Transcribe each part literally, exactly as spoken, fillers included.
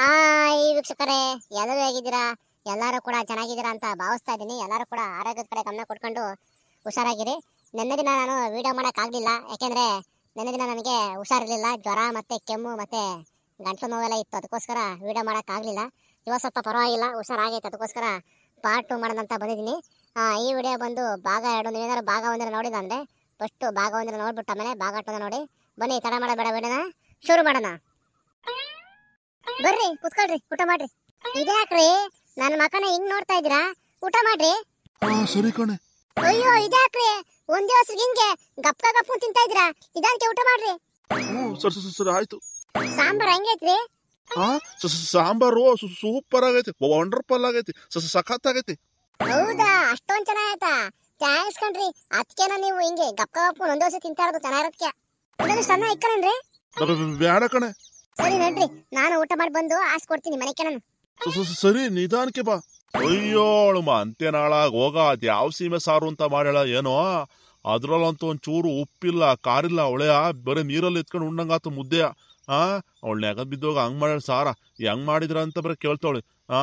Hi ವೀಕ್ಷಕರೇ, ಎಲ್ಲರೂ ಹೇಗಿದ್ದೀರಾ? ಎಲ್ಲರೂ ಕೂಡ ಚೆನ್ನಾಗಿದ್ದೀರಾ ಅಂತ ಭಾವಿಸ್ತಾ ಇದ್ದೀನಿ. ಎಲ್ಲರೂ ಕೂಡ ಆರೋಗ್ಯದ ಕಡೆ ಗಮನ ಕೊಟ್ಕೊಂಡು ಹುಷಾರಾಗಿರಿ. ನೆನ್ನೆ ದಿನ ನಾನು ವೀಡಿಯೋ ಮಾಡೋಕ್ಕಾಗಲಿಲ್ಲ, ಯಾಕೆಂದರೆ ನೆನ್ನೆ ದಿನ ನನಗೆ ಹುಷಾರಿರಲಿಲ್ಲ. ಜ್ವರ ಮತ್ತು ಕೆಮ್ಮು ಮತ್ತು ಗಂಟಲು ನೋವೆಲ್ಲ ಇತ್ತು, ಅದಕ್ಕೋಸ್ಕರ ವೀಡಿಯೋ ಮಾಡೋಕ್ಕಾಗಲಿಲ್ಲ. ಇವಾಗ ಸ್ವಲ್ಪ ಪರವಾಗಿಲ್ಲ, ಹುಷಾರಾಗೈತೆ, ಅದಕ್ಕೋಸ್ಕರ ಪಾರ್ಟ್ ಟು ಮಾಡೋದಂತ ಬಂದಿದ್ದೀನಿ. ಈ ವಿಡಿಯೋ ಬಂದು ಭಾಗ ಎರಡು. ನೀವೇನಾದ್ರು ಭಾಗ ಒಂದರ ನೋಡಿದ ಅಂದರೆ ಫಸ್ಟು ಭಾಗ ಒಂದರ ನೋಡಿಬಿಟ್ಟು ಆಮೇಲೆ ಭಾಗ ಟು ನೋಡಿ. ಬನ್ನಿ, ತಡ ಮಾಡಬೇಡ, ವಿಡಿಯೋನ ಶುರು ಮಾಡೋಣ. ಬರ್ರಿ, ಕುತ್ಕೊಳ್ರಿ, ಊಟ ಮಾಡ್ರಿ. ಇದ್ಯಾಕ್ರಿ ನನ್ನ ಮಕ್ಕನ ಹಿಂಗ್ ನೋಡ್ತಾ ಇದ್ದೀರಾ? ಊಟ ಮಾಡ್ರಿ. ಸರಿ ಕಣೆ. ಅಯ್ಯೋ, ಇದ್ಯಾಕ್ರಿ ಒಂದ್ ದಿವಸ ಹಿಂಗೆ ಗಪ್ಪ ಗಪ್ಪು ತಿಂತಾ ಇದ್ದೀರಾ? ಇದಕ್ಕೆ ಊಟ ಮಾಡ್ರಿ. ಸರಿ ಸರಿ ಸರಿ ಆಯ್ತು. ಸಾಂಬಾರ್ ಹೆಂಗೈತ್ರಿ? ಸಾಂಬಾರು ಸೂಪರ್ ಆಗೈತಿ, ವಂಡರ್ಫುಲ್ ಆಗೈತಿ, ಸಖತ್ ಆಗೈತಿ. ಹೌದಾ, ಅಷ್ಟೊಂದ್ ಚೆನ್ನಾಗೈತಾ? ಥ್ಯಾಂಕ್ಸ್ ಕಣ್ರಿ. ಅದಕ್ಕೇನ ನೀವು ಹಿಂಗೆ ಗಪ್ಪ ಗಪ್ಪು ಒಂದ್ ದಿವಸ ತಿಂತಾ ಇರೋದು ಚೆನ್ನಾಗಿರೋದಕ್ಕೆ. ಇದೊಂದು ಸಣ್ಣ ಇಕ್ಕಣನ್ರಿ. ಬೇಡ ಕಣೆ. ಸರಿ ನೋಡ್ರಿ, ನಾನು ಊಟ ಮಾಡಿ ಬಂದು ಆಸೆ ಕೊಡ್ತೀನಿ ಮನೆ ಕಣ. ಸರಿ, ನಿಧಾನಕ್ಕೆ ಬಾ. ಅಯ್ಯೋಳುಮ, ಅಂತ್ಯನಾಳಾಗ ಹೋಗ. ಅದ್ ಯಾವ ಸೀಮೆ ಸಾರು ಅಂತ ಮಾಡ್ಯಾಳ ಏನೋ, ಅದ್ರಲ್ಲಂತೂ ಒಂಚೂರು ಉಪ್ಪಿಲ್ಲ, ಕಾರಿಲ್ಲ. ಅವಳೆಯ ಬರೀ ನೀರಲ್ಲಿ ಎತ್ಕೊಂಡು ಉಣ್ಣಂಗಾತು ಮುದ್ದೆಯ. ಆ ಅವಳನ್ನ ಯಾಕಂದ್ ಬಿದ್ದೋಗ ಹಂಗ್ ಮಾಡ್ಯಾಳ ಸಾರ. ಹೆಂಗ್ ಮಾಡಿದ್ರ ಅಂತ ಬರೀ ಕೇಳ್ತಾವಳಿ. ಆ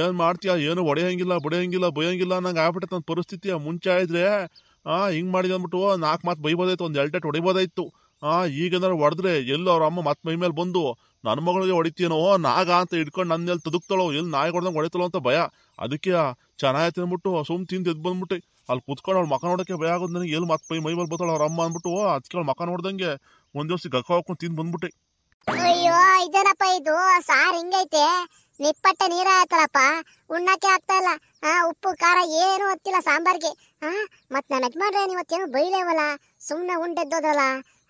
ಏನ್ ಮಾಡ್ತೀಯ? ಏನು ಹೊಡೆಯಂಗಿಲ್ಲ, ಬಡಿಯಂಗಿಲ್ಲ, ಬೈಯಂಗಿಲ್ಲ ನಂಗೆ ಆಗ್ಬಿಟ್ಟೆ ನನ್ನ ಪರಿಸ್ಥಿತಿಯ. ಮುಂಚೆ ಆದ್ರೆ ಆ ಹಿಂಗ್ ಮಾಡಿದ ಅಂದ್ಬಿಟ್ಟು ನಾಲ್ಕು ಮಾತು ಬೈಬೋದಾಯ್ತು, ಒಂದ್ ಎಲ್ಟೆಟ್ ಹೊಡಿಬೋದಾಯ್ತು. ಆ ಈಗೇನಾರು ಹೊಡೆದ್ರೆ ಎಲ್ಲಿ ಅವ್ರ ಅಮ್ಮ ಮತ್ತೆ ಮೈ ಮೇಲೆ ಬಂದು ನನ್ನ ಮಗಳಿಗೆ ಹೊಡಿತೀನೋ ನಾಗ ಅಂತ ಹಿಡ್ಕೊಂಡು ನನ್ನ ಎಲ್ಲಿ ತದುಕ್ತಾಳೋ, ಎಲ್ಲಿ ನಾಯಿ ಹೊಡೆದಂಗೆ ಹೊಡಿತಾಳೋ ಅಂತ ಭಯ. ಅದಕ್ಕೆ ಚೆನ್ನಾಗಿ ಅಂದ್ಬಿಟ್ಟು ಸುಮ್ ತಿಂದು ಎದ್ದು ಬಂದ್ಬಿಟ್ಟು ಅಲ್ಲಿ ಕುತ್ಕೊಂಡು ಅವ್ಳ ಮಕ್ಕ ನೋಡೋಕ್ಕೆ ಭಯ ಆಗೋದು ನನಗೆ. ಎಲ್ಲಿ ಮತ್ತೆ ಮೈ ಮೇಲೆ ಬರ್ತಾಳ ಅವ್ರ ಅಮ್ಮ ಅಂದ್ಬಿಟ್ಟು ಅದಕ್ಕೆ ಅವ್ಳ ಮಕ್ಕ ನೋಡ್ದಂಗೆ ಒಂದ್ ದಿವಸ ಗಕ್ಕ ಹಾಕೊಂಡು ತಿಂದು ಬಂದ್ಬಿಟ್ಟೆ. ಅಯ್ಯೋ, ಇದೇನಪ್ಪ ಇದು ಸಾರ್ ಹಿಂಗೈತೆ, ನಿಪ್ಪಟ್ಟೆ ನೀರ ಆಯ್ತಲ್ಲಪ್ಪ, ಉಣ್ಣಕ್ಕೆ ಆಗ್ತಾ ಇಲ್ಲ. ಆ ಉಪ್ಪು ಖಾರ ಏನು ಗೊತ್ತಿಲ್ಲ ಸಾಂಬಾರ್ಗೆ. ಆ ಮತ್ ನನ್ನ ಯಜಮಾನ್ರೆ ಇವತ್ತೇನು ಬೈಲೇವಲ್ಲ, ಸುಮ್ಮನೆ ಉಂಡೆದ್ದೋದ್ರಲ್ಲ.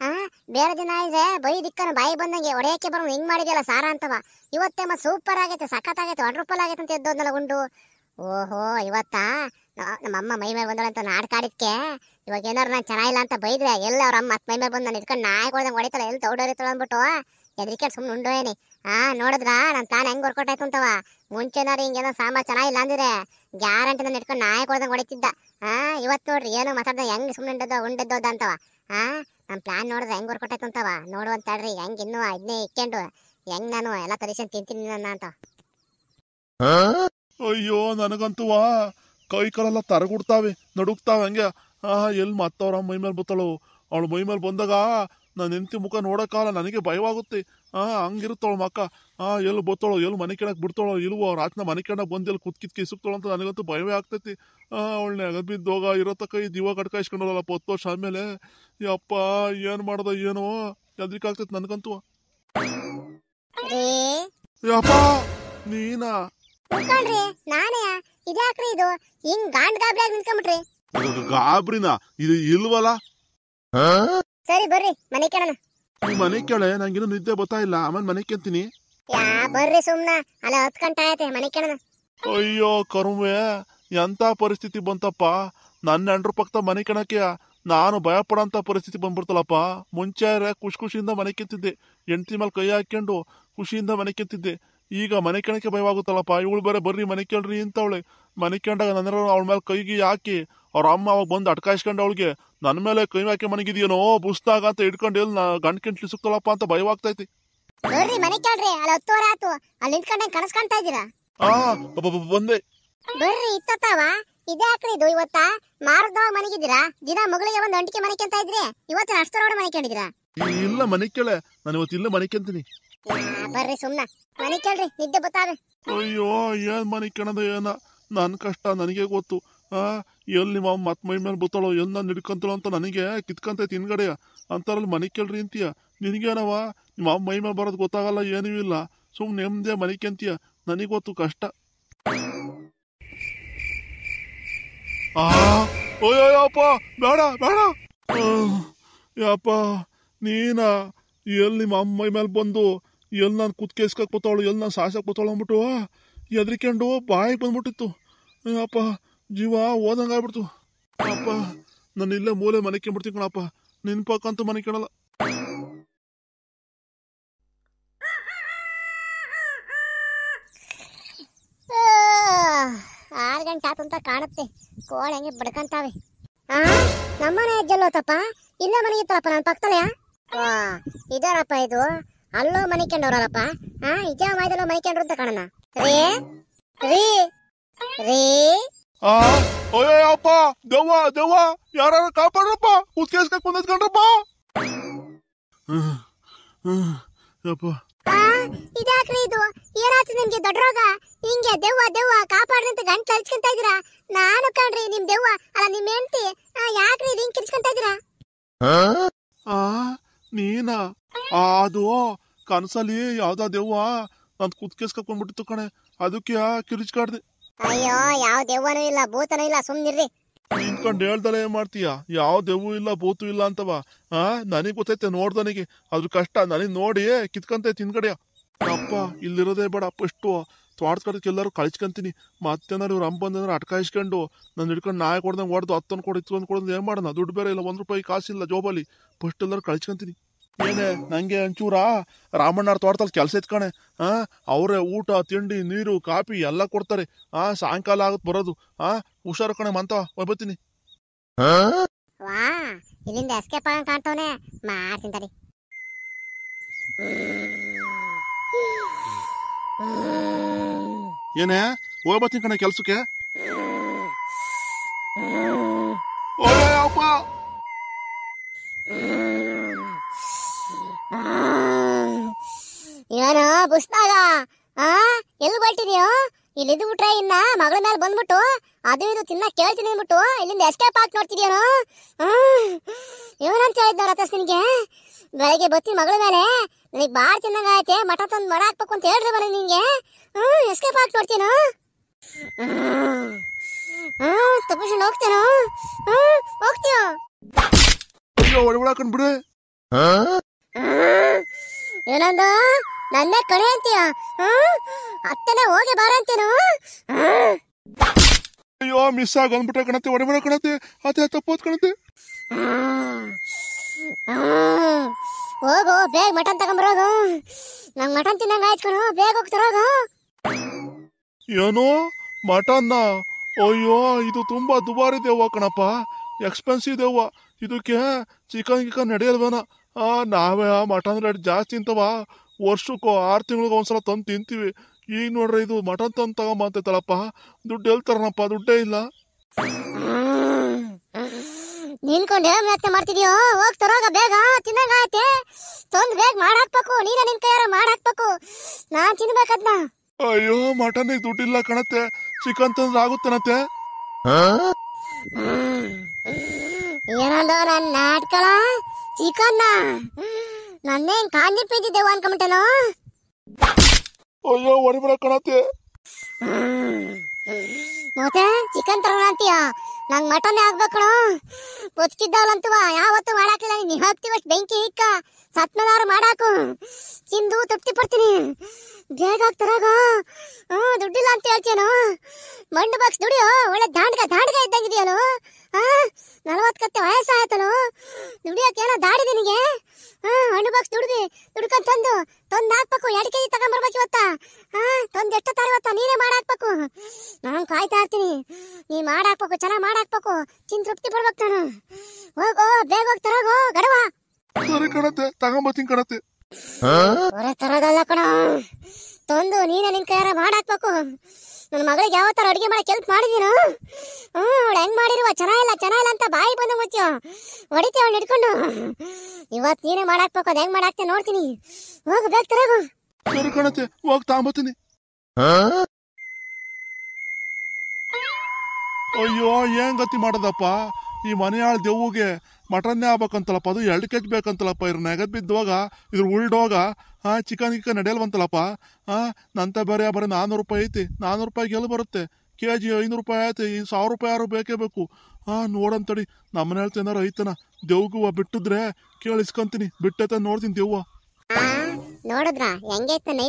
ಆ ಬೇರೆ ದಿನ ಆದ್ರೆ ಬೈ ದಿಕ್ಕನ ಬಾಯಿ ಬಂದಂಗೆ ಒಡೆಯಕ್ಕೆ ಬರೋದು, ಹಿಂಗ್ ಮಾಡಿದೆಯಲ್ಲ ಸಾರ ಅಂತವ. ಇವತ್ತೇ ಮತ್ ಸೂಪರ್ ಆಗೈತೆ, ಸಖತ್ ಆಗೈತೆ, ವಂಡರ್ಫುಲ್ ಆಗೈತೆ ಅಂತ ಎದ್ದೋದ್ನಲ್ಲ ಉಂಡು. ಓಹೋ, ಇವತ್ತ ನಮ್ಮಅಮ್ಮ ಮೈ ಮೇಲೆ ಬಂದಳ ಅಂತ ನಾಡ್ಕಾಡಿದ್ಕೆ ಇವಾಗ ಏನಾರು ನಾನು ಚೆನ್ನಾಗಿಲ್ಲ ಅಂತ ಬೈದ್ರೆ ಎಲ್ಲ ಅವ್ರ ಅಮ್ಮ ಮತ್ ಮೈ ಮೇಲೆ ಬಂದು ನಾನು ಇಟ್ಕೊಂಡು ನಾಯಿ ಕೊಡ್ದಂಗೆ ಹೊಡಿತಾಳೆ, ಎಲ್ಲಿ ತೌಡೋರಿತಾಳ ಅಂದ್ಬಿಟ್ಟು ಎದ್ರಿಕೆ ಸುಮ್ಮನೆ ಉಂಡೋಯೇನಿ. ಆ ನೋಡಿದ್ರ ನನ್ನ ತಾನು ಹೆಂಗ್ ಹೊರ್ಕೊಟ್ಟಾಯ್ತು ಅಂತವ. ಮುಂಚೆನಾರು ಹಿಂಗೇನೋ ಸಾಂಬಾರ್ ಚೆನ್ನಾಗಿಲ್ಲ ಅಂದ್ರೆ ಗ್ಯಾರಂಟಿ ನಾನು ಇಟ್ಕೊಂಡು ನಾಯಿ ಕೊಡ್ದಂಗೆ ಹೊಡಿತಿದ್ದ. ಆ ಇವತ್ತು ನೋಡ್ರಿ ಏನೋ ಮಾತಾಡ್ದ ಹೆಂಗ್ ಸುಮ್ಮನೆ ಉಂಡದ ಉಂಡದ್ದೋದ ಅಂತವ. ಆ ನಮ್ಮ ಪ್ಲಾನ್ ನೋಡಿದ್ರೆ ಹೆಂಗ್ ಹೊರ್ಕೊಟ್ಟಾಯ್ತು ಅಂತವ. ನೋಡುವಂತಾಡ್ರಿ ಹೆಂಗ್ ಇನ್ನೂ ಇದನ್ನೇ ಇಟ್ಕೊಂಡು ಹೆಂಗ್ ನಾನು ಎಲ್ಲ ತರಿಸಿ ತಿಂತೀನಿ ನನ್ನ ಅಂತ. ಅಯ್ಯೋ, ನನಗಂತೂ ಕೈ ಕಾಲೆಲ್ಲ ತರಗುಡ್ತಾವೆ, ನಡುಗ್ತಾವೆ ಹಂಗೆ. ಆ ಎಲ್ಲಿ ಮತ್ತವ್ರ ಮೈ ಮೇಲೆ ಬತ್ತಾಳು, ಅವಳು ಮೈ ಮೇಲೆ ಬಂದಾಗ ನಾನು ಹೆಂಡತಿ ಮುಖ ನೋಡೋಕ್ಕಾಗಲ್ಲ, ನನಗೆ ಭಯವಾಗುತ್ತೆ. ಹಾಂ ಹಂಗಿರುತ್ತವಳು ಮಕ್ಕ. ಹಾಂ ಎಲ್ಲಿ ಬತ್ತಾಳು, ಎಲ್ಲಿ ಮನೆ ಕೆಳಕ್ಕೆ ಬಿಡ್ತಾಳೋ ಇಲ್ವೋ, ರಾತ್ರಿ ಮನೆ ಕೆಳಗೆ ಬಂದು ಎಲ್ಲಿ ಕುತ್ಕಿತ್ ಕಿಸುಕ್ತಾಳು ಅಂತ ನನಗಂತೂ ಭಯವೇ ಆಗ್ತೈತಿ. ಹಾಂ ಅವಳನ್ನ ಅಗಬಿದ್ದು ಹೋಗ ಇರೋ ತಕ್ಕ ಈ ದಿವ ಕಟ್ಕ ಇಸ್ಕೊಂಡಲ್ಲಪ್ಪ ಹತ್ತು ವರ್ಷ ಆದಮೇಲೆ. ಯಪ್ಪ, ಏನು ಮಾಡ್ದ ಏನೋ ಅದಕ್ಕೆ ಆಗ್ತೈತಿ ನನಗಂತೂ. ಯಪ್ಪ, ನೀನಾ ನಾನೇ? ಇದ್ಯಾಕ್ರಿ ಇದು ಹಿಂಗ್ ಗಾಂಡ್ ಗಾಬ್ರಿ ಆಗಿ ನಿಂತ್ಕೊಂಡ್ಬಿಟ್ರಿ? ಗಾಬ್ರಿನ ಇದು ಇಲ್ವಲ್ಲ. ಸರಿ ಬರ್ರಿ ಮನೆ ಕೇಳೋಣ. ಮನೆ ಕೇಳೆ, ನಂಗಿನ್ನೂ ನಿದ್ದೆ ಬರ್ತಾ ಇಲ್ಲ, ಆಮೇಲೆ ಮನೆ ಕೇಳ್ತೀನಿ. ಯಾ ಬರ್ರಿ ಸುಮ್ನಾ, ಅಲ್ಲ ಹತ್ತು ಗಂಟೆ ಆಯ್ತೆ, ಮನೆ ಕೇಳೋಣ. ಅಯ್ಯೋ ಕರುಮೆ, ಎಂತ ಪರಿಸ್ಥಿತಿ ಬಂತಪ್ಪ. ನನ್ನ ಅಂಡ್ರ ಪಕ್ಕ ಮನೆ ಕೇಳಕ್ಕೆ ನಾನು ಭಯ ಪಡೋಂಥ ಪರಿಸ್ಥಿತಿ ಬಂದ್ಬಿಡ್ತಲ್ಲಪ್ಪ. ಮುಂಚೆ ಖುಷಿ ಖುಷಿಯಿಂದ ಮನೆ ಕೆತ್ತಿದ್ದೆ, ಹೆಂಡತಿ ಮೇಲೆ ಕೈ ಹಾಕ್ಕೊಂಡು ಖುಷಿಯಿಂದ ಮನೆ ಕೆತ್ತಿದ್ದೆ. ಈಗ ಮನೆ ಕೆಣಕ್ಕೆ ಭಯವಾಗುತ್ತಲ್ಲಪ್ಪ. ಇವಳು ಬೇರೆ ಬರ್ರಿ ಮನೆ ಕೇಳ್ರಿ ಅಂತ ಅವಳೆ ಮನೆ ಕೇಂದಾಗ ನನ್ನ ಅವಳ ಮೇಲೆ ಕೈಗೆ ಹಾಕಿ ಅವ್ರ ಅಮ್ಮ ಅವಾಗ ಬಂದು ಅಟ್ಕಾಯಿಸ್ಕೊಂಡು ಅವಳಿಗೆ ನನ್ನ ಮೇಲೆ ಕೈ ಹಾಕಿ ಮನೆಗಿದೆಯೇನೋ ಬುಸ್ತಾಗ ಅಂತ ಹಿಡ್ಕೊಂಡು ಎಲ್ಲಿ ನಾ ಗಂಡು ಕೆಂಟ್ಲಿ ಸಿಕ್ತಲ್ಲಪ್ಪ ಅಂತ ಭಯವಾಗ್ತೈತಿ. ಬರ್ರಿ ಮನೆ ಕೇಳ್ರಿ, ಅಲ್ಲಿ ಹತ್ತುವರೆ ಆಯ್ತು, ಅಲ್ಲಿ ನಿಂತ್ಕೊಂಡೆ ಕನಸು ಕಾಣ್ತಾ ಇದ್ದೀರಾ? ಹಾ ಬಂದೆ. ಬರ್ರಿ ಇತ್ತವ. ಇದೇ ಹಾಕ್ರಿ ಇದು ಇವತ್ತ ಮಾರದವಾಗ ಮನೆಗಿದ್ದೀರಾ? ದಿನ ಮಗಳಿಗೆ ಒಂದು ಅಂಟಿಕೆ ಮನೆ ಕೇಳ್ತಾ ಇದ್ರಿ, ಇವತ್ತಿನ ಅಷ್ಟು ರೋಡ ಮನೆ ಕೇಳಿದಿರಾ? ಇಲ್ಲ ಮನೆ ಕೇಳೆ, ನಾನು ಇವತ್ತು ಇಲ್ಲ ಮನೆ ಕೇಳ್ತೀನಿ. ಬರ್ರಿ ಸುಮ್ನಾ ಮನೆ ಕೇಳ್ರಿ, ನಿದ್ದೆ ಬತ್ತಾವೆ. ಅಯ್ಯೋ, ಏನ್ ಮನೆ ಕೇಳದ ಏನ, ನನ್ನ ಕಷ್ಟ ನನಗೆ ಗೊತ್ತು. ಆ ಎಲ್ಲಿ ನಿಮ್ಮ ಮತ್ ಮೈ ಮೇಲೆ ಬತ್ತಾಳೋ, ಎಲ್ಲಿ ನಾನು ಹಿಡ್ಕೊಂತಳೋ ಅಂತ ನನಗೆ ಕಿತ್ಕೊಂತೈತಿ ಹಿಂದ್ಗಡೆಯ ಅಂತಾರಲ್ಲಿ ಮನೆ ಕೇಳ್ರಿ ಅಂತೀಯ. ನಿನಗೇನವ ನಿಮ್ಮ ಅಮ್ಮ ಮೈ ಮೇಲೆ ಬರೋದು ಗೊತ್ತಾಗಲ್ಲ, ಏನೂ ಇಲ್ಲ, ಸುಮ್ಮನೆ ನೆಮ್ಮದಿಯ ಮನೆ ಕೆಂತೀಯ. ನನಗೆ ಗೊತ್ತು ಕಷ್ಟ. ಆ ಅಯ್ಯೋಯಪ್ಪ, ಬೇಡ ಬೇಡ. ಯಪ್ಪ ನೀನಾ ಎಲ್ಲಿ ನಿಮ್ಮ ಅಮ್ಮ ಮೈ ಮೇಲೆ ಬಂದು ಎಲ್ಲಿ ನಾನು ಕುತ್ಕೇಸ್ಕಕ್ಕೆ ಬತ್ತಾಳು, ಎಲ್ಲಿ ನಾನು ಸಾಸಕ್ಕೆ ಬತ್ತಾಳು ಅಂದ್ಬಿಟ್ಟು ಎದ್ರಿಕೊಂಡು ಬಾಯಿಗೆ ಬಂದ್ಬಿಟ್ಟಿತ್ತು. ಅಪ್ಪ ಜೀವ ಓದಂಗೆ ಆಗ್ಬಿಡ್ತು. ಅಪ್ಪ ನಾನು ಇಲ್ಲೇ ಮೂಲೆ ಮನೆ ಕೇಳ್ಬಿಡ್ತೀನಿ ಕಣಪ್ಪ, ನಿನ್ನ ಪಕ್ಕಂತೂ ಮನೆ ಕೇಳಲ್ಲ. ಆರು ಗಂಟೆ ಆತಂತ ಕಾಣುತ್ತೆ, ಕೋಳಿ ಹೆಂಗೆ ಬಡ್ಕಂತಾವೆ. ಆ ನಮ್ಮನೆ ಜಲ್ಲೋತಪ್ಪ, ಇಲ್ಲೇ ಮನೆಗಿತ್ತಲ್ಲಪ್ಪ ನನ್ನ ಪಕ್ಕದಲ್ಲೇ. ಇದಾರಪ್ಪ ಇದು ಅಲ್ಲೋ ಮನಿಕೊಂಡವ್ರಲ್ಲಪ್ಪ. ಹಾ ಇಜ ಮಾಯ್ದಲ್ಲೋ ಮನಿಕೊಂಡ್ರು ಅಂತ ಕಾಣಣ. ರೇ ರೇ ರೇ ಅಯ್ಯಪ್ಪ ದವ್ವ ದವ್ವ ಯಾರು ಕಾಪಾಡ್ರಪ್ಪ ಉತ್ಕೇಸ್ಕಕ್ ಬಂದದ್ಕೊಂಡ್ರಪ್ಪ. ಯಪ್ಪ ಇದಾಕ್ರಿ ಇದು ಏನಾಯ್ತು ನಿಮ್ಗೆ ದೊಡ್ಡ ರೋಗ ಹಿಂಗೆ ದೆವ್ವ ದೆವ್ವ ಕಾಪಾಡ್ರಿ ಅಂತ ಗಂಟು ಹಚ್ಕೊಂತ ಇದೀರಾ? ನಾನು ಕಣ್ರಿ ನಿಮ್ ದೆವ್ವ ಅಲ್ಲ ನಿಮ್ ಹೆಂಡತಿ. ಯಾಕ್ರಿ ಇದು ಹಿಂಗ್ ಕಿರ್ಚ್ಕೊಂತ ಇದೀರಾ? ನೀನಾ ಅದು ಕನಸಲ್ಲಿ ಯಾವ್ದಾ ದೆವ್ವ ನನ್ ಕುತ್ಕೇಸ್ಕಕ್ ಬಂದ್ಬಿಟ್ಟಿತ್ತು ಕಣೆ, ಅದಕ್ಕೆ ಕಿರಿಚ್ಕಾಡ್ದೆ. ಅಯ್ಯೋ ಯಾವ ದೆವ್ವನೂ ಇಲ್ಲ ಭೂತನೂ ಇಲ್ಲ ಸುಮ್ನಿರ್ರಿ. ನಿಂತ್ಕೊಂಡ್ ಹೇಳ್ದಲ್ಲ ಏನ್ ಮಾಡ್ತೀಯ? ಯಾವ ದೆವ್ವೂ ಇಲ್ಲ ಭೂತು ಇಲ್ಲ ಅಂತವ. ಆ ನನಗ್ ಗೊತ್ತೈತೆ ನೋಡ್ದನಿಗೆ ಅದ್ರ ಕಷ್ಟ, ನನಗ್ ನೋಡಿ ಕಿತ್ಕಂತೆ ತಿನ್ಗಡೆಯ. ಅಪ್ಪ ಇಲ್ಲಿರೋದೇ ಬೇಡ ಫಸ್ಟು ತೋಟದ ಕಡೆಗೆ ಎಲ್ಲರೂ ಕಳಿಸ್ಕೊಂತೀನಿ. ಮತ್ತೇನಾರು ಇವ್ರು ಅಂಬಂದ್ರೆ ಅಟ್ಕಾಯಿಸ್ಕೊಂಡು ನಾನು ಹಿಡ್ಕೊಂಡು ನಾಯಿ ಕೊಡ್ದಂಗೆ ಹೊಡೆದು ಹತ್ತೊಂದು ಕೊಡು ಇತ್ಕೊಂಡು ಕೊಡೋದು ಏನು ಮಾಡೋಣ? ದುಡ್ಡು ಬೇರೆ ಇಲ್ಲ, ಒಂದು ರೂಪಾಯಿ ಕಾಸಿಲ್ಲ ಜೋಬಲ್ಲಿ. ಫಸ್ಟ್ ಎಲ್ಲರೂ ಕಳಿಸ್ಕೊಂತೀನಿ. ಏನೇ ನನಗೆ ಒಂಚೂರ ರಾಮಣ್ಣವ್ರ ತೋಟದಲ್ಲಿ ಕೆಲಸ ಇತ್ಕಣೆ. ಹಾಂ ಅವರೇ ಊಟ ತಿಂಡಿ ನೀರು ಕಾಫಿ ಎಲ್ಲ ಕೊಡ್ತಾರೆ. ಹಾಂ ಸಾಯಂಕಾಲ ಆಗುತ್ತೆ ಬರೋದು. ಹಾಂ ಹುಷಾರು ಕಣೆ ಮಂತ ಬರ್ತೀನಿ. ಇಲ್ಲಿಂದ ಎಸ್ಕೇಪ್ ಆಗಿ ಕಾಣ್ತವನೆ ಮಾಡ್ತೀನಿ ತಡಿ. ಏನೇ ಹೋಗ್ಬತ್ತೀನಿ ಕಣೆ ಕೆಲ್ಸಕ್ಕೆ. ಏನೋ ಪುಸ್ತಕ ಆ ಎಲ್ಲಿ ಹೊರಟಿದೆಯೋ? ಇಲ್ಲಿ ಇದ್ ಬಿಟ್ರೆ ಇನ್ನ ಮಗಳ ಮೇಲೆ ಬಂದ್ಬಿಟ್ಟು ಅದು ಇದು ತಿನ್ನ ಕೇಳ್ತೀನಿ ಅಂದ್ಬಿಟ್ಟು ಇಲ್ಲಿಂದ ಎಸ್ಕೇಪ್ ಆಗಿ ನೋಡ್ತಿದ್ಯಾನೋ. ಇವನಂತ ಹೇಳಿದ್ನೋ ರತಸ್ ನಿನಗೆ ಬೆಳಗ್ಗೆ ಬತ್ತೀನಿ ಮಗಳ ಮೇಲೆ ನನಗೆ ಬಾರ್ ತಿನ್ನಂಗ ಐತೆ ಮಠ ತಂದು ಮಡ ಹಾಕ್ಬೇಕು ಅಂತ ಹೇಳ್ರಿ ಬನ್ನಿ ನಿಂಗೆ. ಹ್ಞೂ ಎಸ್ಕೇಪ್ ಹಾಕಿ ನೋಡ್ತೀನೋ. ಹ್ಞೂ ತಪ್ಪಿಸ್ಕೊಂಡು ಹೋಗ್ತೇನೋ. ಹ್ಞೂ ಹೋಗ್ತೀಯೋ ಒಳಗಡೆ ಬಿಡು. ಏನಂದ ನನ್ನೇ ಕಣೆ ಅಂತೀಯ? ಹ್ಞೂ ಅತ್ತನೇ ಹೋಗಿ ಬಾರ ಅಂತೇನೋ. ಅಯ್ಯೋ ಮಿಸ್ ಆಗಿ ಅಂದ್ಬಿಟ್ರೆ ಕಣತ್ತೆ ಒಡಬಡ ಕಣತ್ತೆ ಅದೇ ತಪ್ಪೋದ್ ಕಣತ್ತೆ. ಹೋಗು ಬೇಗ ಮಟನ್ ತಗೊಂಬರೋದು ನಂಗೆ ಮಟನ್ ತಿನ್ನಂಗ ಆಯ್ತ್ಕೊಳು ಬೇಗ ಹೋಗ್ತಿರೋದು. ಏನೋ ಮಟನ್ನ? ಅಯ್ಯೋ ಇದು ತುಂಬಾ ದುಬಾರಿ ದೇವ್ವ ಕಣಪ್ಪ, ಎಕ್ಸ್ಪೆನ್ಸಿವ್ ದೇವ್ವ. ಇದಕ್ಕೆ ಚಿಕನ್ ಗಿಕನ್ ನಡೆಯಲ್ವೇನ? ಆ ನಾವೇ ಆ ಮಟನ್ ರೇಟ್ ಜಾಸ್ತಿ ಅಂತವ ವರ್ಷಕ್ಕೋ ಆರು ತಿಂಗ್ಳಿಗೆ ಒಂದ್ಸಲ ತಂದು ತಿಂತೀವಿ. ಈಗ ನೋಡ್ರಿ ಇದು ಮಟನ್ ತಂದು ತಗೊಂಬ ಅಂತೈತಲ್ಲಪ್ಪ, ದುಡ್ಡು ಎಲ್ತಾರನಪ್ಪ, ದುಡ್ಡೇ ಇಲ್ಲ. ನಿನ್ಕೊಂಡು ಹೇಳ ವ್ಯಾಖ್ಯೆ ಮಾಡ್ತಿದ್ಯೋ? ಹೋಗಿ ತರೋಗ ಬೇಗ, ತಿನ್ನಂಗಾಯ್ತೆ ತಂದು ಬೇಗ ಮಾಡಾಕ್ಬೇಕು. ನೀನ ನಿನ್ ಕೈಯಾರ ಮಾಡಾಕ್ಬೇಕು, ನಾನ್ ತಿನ್ಬೇಕದ್ನ. ಅಯ್ಯೋ ಮಟನ್ಗೆ ದುಡ್ಡಿಲ್ಲ ಕಣತ್ತೆ, ಚಿಕನ್ ತಂದ್ರೆ ಆಗುತ್ತೇನತ್ತೆ. ಏನಂದೋ ನನ್ನ ನಾಟ್ಕಳ ಚಿಕನ್ನ ನನ್ನೇ ಕಾಂಜಿಪ್ಪಿದ್ದಿದ್ದೇವ ಅನ್ಕೊಂಬಿಟ್ಟೇನೋ. ಅಯ್ಯೋ ಹೊಡಿಬಿಡ ಕಣತ್ತೆ. ಮತ್ತೆ ಚಿಕನ್ ತರೋಣ ಅಂತೀಯ? ನಂಗೆ ಮಟನ್ ಆಗ್ಬೇಕಣೋ, ಬದುಕಿದ್ದಾವಲ್ಲಂತವ ಯಾವತ್ತು ಮಾಡಾಕಿಲ್ಲ ನೀನು. ಹಾಕ್ತಿವಷ್ಟು ಬೆಂಕಿ ಇಕ್ಕ ಸತ್ನಾರು ಮಾಡಾಕು, ತಿಂದು ತೃಪ್ತಿ ಪಡ್ತೀನಿ. ಬೇಗ ಆಗ್ತಾರಾಗ ದುಡ್ಡಿಲ್ಲ ಅಂತ ಹೇಳ್ತೀಯನು. ಮಂಡು ಬಾಕ್ಸ್ ದುಡಿಯೋ, ಒಳ್ಳೆ ದಾಂಡ್ಗ ದಾಂಡ್ಗ ಇದ್ದಂಗಿದೆಯನು. ನಲವತ್ತು ಕತ್ತೆ ವಯಸ್ಸಾಯ್ತನು, ದುಡಿಯೋಕೇನೋ ದಾಡಿ ನಿನಗೆ. ಹಣ್ಣು ಬಾಕ್ಸ್ ದುಡ್ದು ದುಡ್ಕೊಂಡು ತಂದು ತಂದು ಹಾಕ್ಬೇಕು. ಎರಡು ಕೆ ಜಿ ತಗೊಂಡ್ಬರ್ಬೇಕು ಇವತ್ತ. ಹಾಂ ತಂದು ಎಷ್ಟೊತ್ತಾರೆ ಇವತ್ತ ನೀನೇ ಮಾಡಾಕ್ಬೇಕು. ನಾನು ಕಾಯ್ತಾ ಇರ್ತೀನಿ, ನೀ ಮಾಡಾಕ್ಬೇಕು, ಚೆನ್ನಾಗಿ ಮಾಡಾಕ್ಬೇಕು, ತಿನ್ ತೃಪ್ತಿ ಪಡ್ಬೇಕು ನಾನು. ಹೋಗೋ ಬೇಗ ಹೋಗಿ ತರೋಗೋ ಗಡವ. ಸರಿ ಕಣತ್ತೆ ತಗೊಂಬತ್ತೀನಿ ಕಣತ್ತೆ. ಹೊರ ತರೋದಲ್ಲ ಕಣ, ತಂದು ನೀನೇ ನಿನ್ ಕೈಯಾರ ಮಾಡಾಕ್ಬೇಕು. ನನ್ನ ಮಗಳಿಗೆ ಯಾವ ಥರ ಅಡುಗೆ ಮಾಡಕ್ಕೆ ಹೆಲ್ಪ್ ಮಾಡಿದೀನು? ಹ್ಞೂ ಅವಳು ಹೆಂಗೆ ಮಾಡಿರುವ ಚೆನ್ನಾಗಿಲ್ಲ ಚೆನ್ನಾಗಿಲ್ಲ ಅಂತ ಬಾಯಿ ಬಂದು ಮುಚ್ಚೋ ಹೊಡಿತೀವಿ ಅವಳು ಹಿಡ್ಕೊಂಡು. ಇವತ್ತು ನೀನೇ ಮಾಡಾಕ್ಬೇಕು, ಅದು ಹೆಂಗೆ ಮಾಡಾಕ್ತೆ ನೋಡ್ತೀನಿ. ಹೋಗು ಬೇಗ ತರೋಗು. ಸರಿ ಕಣತ್ತೆ ಹೋಗಿ ತಗೊಂಬತ್ತೀನಿ. ಅಯ್ಯೋ ಏನ್ ಗತಿ ಮಾಡೋದಪ್ಪ ಈ ಮನೆಯಾಳ ದೆವ್ವಿಗೆ ಮಟನ್ನೇ ಆಗ್ಬೇಕಂತಲಪ್ಪ, ಅದು ಎರಡು ಕೆಜಿ ಬೇಕಂತಲಪ್ಪ, ಇದ್ರ ನೆಗದ್ ಬಿದ್ದೋಗ ಇದ್ರ ಉಲ್ಡೋಗ. ಹಾಂ ಚಿಕನ್ ಗಿಕನ್ ನಡೆಯಲ್ವಂತಲಪ್ಪ. ಹಾಂ ನಂತ ಬೇರೆ ಬರೀ ನಾನ್ನೂರು ರೂಪಾಯಿ ಐತಿ, ನಾನ್ನೂರು ರೂಪಾಯಿಗೆ ಎಲ್ಲಿ ಬರುತ್ತೆ? ಕೆ ಜಿ ಐನೂರು ರೂಪಾಯಿ ಐತಿ, ಈ ಸಾವಿರ ರೂಪಾಯಿ ಯಾರು ಬೇಕೇ ಬೇಕು. ಹಾಂ ನೋಡಂತಡಿ ನಮ್ಮನೆ ಹೇಳ್ತ ಏನಾರು ಐತನ ದೆವ್ಗುವ, ಬಿಟ್ಟಿದ್ರೆ ಕೇಳಿಸ್ಕೊಂತೀನಿ, ಬಿಟ್ಟೈತ ನೋಡ್ತೀನಿ ದೆವ್ವ. ನೋಡಿದ್ರ ಹೆಂಗೈತನ?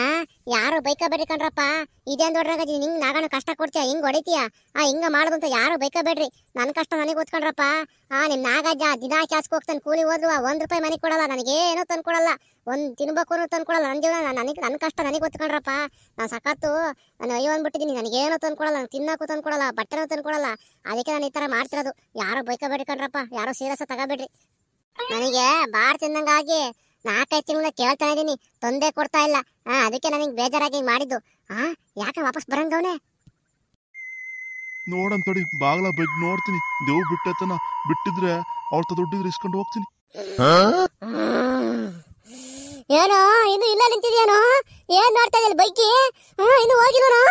ಆ ಯಾರು ಬೈಕ ಬೇಡ್ರಿ ಕಣ್ರಪ್ಪ, ಇದೇನು ದೊಡ್ಡರಾಗ ಹಿಂಗೆ ನಾಗಣ ಕಷ್ಟ ಕೊಡ್ತೀಯ, ಹಿಂಗೆ ಹೊಡಿತೀಯ, ಆ ಹಿಂಗೆ ಮಾಡೋದಂತ ಯಾರು ಬೈಕ ಬೇಡ್ರಿ. ನನ್ನ ಕಷ್ಟ ನನಗೆ ಓದ್ಕೊಂಡ್ರಪ್ಪ. ಆ ನಿಮ್ಮ ನಾಗಜ್ಜ ದಿನ ಕ್ಯಾಸ್ಗೆ ಹೋಗ್ತಾನೆ, ಕೂಲಿ ಹೋದ್ರು ಒಂದು ರೂಪಾಯಿ ಮನೆಗೆ ಕೊಡಲ್ಲ, ನನಗೇನು ತಂದು ಕೊಡಲ್ಲ, ಒಂದು ತಿನ್ಬೇಕು ತಂದು ಕೊಡಲ್ಲ. ನನ್ನ ಜೀವನ ನನಗೆ ನನ್ನ ಕಷ್ಟ ನನಗೆ ಓದ್ಕೊಂಡ್ರಪ್ಪ. ನಾನು ಸಖತ್ತು ನಾನು ಅಯ್ಯೋ ಅಂದ್ಬಿಟ್ಟಿದ್ದೀನಿ, ನನಗೇನೋ ತಂದು ಕೊಡಲ್ಲ, ನನಗೆ ತಿನ್ನೋಕ್ಕೂ ತಂದು ಕೊಡಲ್ಲ, ಬಟ್ಟೆನೂ ತಂದು ಕೊಡಲ್ಲ. ಅದಕ್ಕೆ ನಾನು ಈ ಥರ ಮಾಡ್ತಿರೋದು. ಯಾರು ಬೈಕ ಬೇಡ್ರಿ ಕಣ್ರಪ್ಪ, ಯಾರು ಸೀರಿಯಸ್ ತಗೋಬೇಡ್ರಿ. ನನಗೆ ಬಾರ್ ತಿನ್ನಂಗಾಗಿ ನಾಲ್ಕೈದು ತಿಂಗಳನ್ನ ಕೇಳ್ತಾ ಇದ್ದೀನಿ, ತೊಂದರೆ ಕೊಡ್ತಾ ಇಲ್ಲ. ಹಾ, ಅದಕ್ಕೆ ನಾನು ಹಿಂಗೆ ಬೇಜಾರಾಗಿ ಮಾಡಿದ್ದು. ಹಾ, ಯಾಕೆ ವಾಪಸ್ ಬರಂಗವನೇ ನೋಡಂತಡಿ, ಬಾಗ್ಲ ಬಗ್ಗೆ ನೋಡ್ತೀನಿ. ದೇವ್ ಬಿಟ್ಟತನ ಬಿಟ್ಟಿದ್ರೆ ಅವ್ರ ದುಡ್ಡಿಗೆ ಇಸ್ಕೊಂಡು ಹೋಗ್ತೀನಿ. ಏನೋ ಇನ್ನು ಇಲ್ಲ ನಿಂತಿದ್ಯಾನೋ, ಏನ್ ನೋಡ್ತಾ ಇದ್ಯಾ ಬೈಕಿ? ಇನ್ನು ಹೋಗಿಲ್ವನೋ?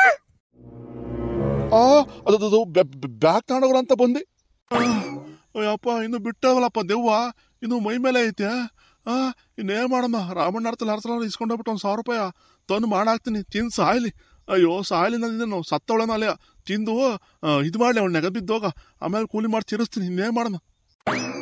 ಬ್ಯಾಗ್ ತಗೊಂಡೋಗ ಅಂತ ಬಂದಿ ಅಯ್ಯಪ್ಪ, ಇನ್ನು ಬಿಟ್ಟವಲ್ಲಪ್ಪ ದೆವ್ವ, ಇನ್ನು ಮೈ ಮೇಲೆ ಐತೆ. ಹಾ, ಇನ್ನೇನ್ ಮಾಡಮ್ಮ, ರಾಮಣ್ಣ ಹರ್ತಲ್ ಹರ್ತಲ ಇಸ್ಕೊಂಡೋಗ್ಬಿಟ್ಟು ಒಂದ್ ಸಾವಿರ ರೂಪಾಯಿ ತಂದು ಮಾಡಾಕ್ತೀನಿ, ತಿನ್ ಸಾಯ್ಲಿ. ಅಯ್ಯೋ ಸಾಯ್ಲಿ, ನಾನು ಸತ್ತವಳನ ಅಲ್ಲೇ ತಿಂದು ಇದು ಮಾಡ್ಲಿ, ಅವ್ನ ನೆಗದಿದ್ದೋಗ, ಆಮೇಲೆ ಕೂಲಿ ಮಾಡಿ ತಿರ್ಸ್ತೀನಿ, ಇನ್ನೇನ್ ಮಾಡಮ್ಮ.